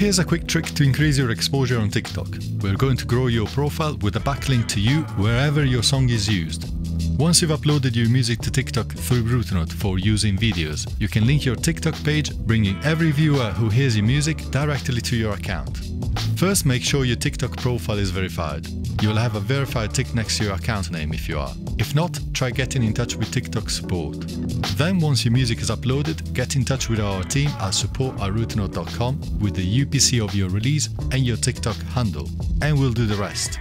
Here's a quick trick to increase your exposure on TikTok. We're going to grow your profile with a backlink to you wherever your song is used. Once you've uploaded your music to TikTok through RouteNote for use in videos, you can link your TikTok page, bringing every viewer who hears your music directly to your account. First, make sure your TikTok profile is verified. You'll have a verified tick next to your account name if you are. If not, try getting in touch with TikTok support. Then, once your music is uploaded, get in touch with our team at support@routenote.com with the UPC of your release and your TikTok handle, and we'll do the rest.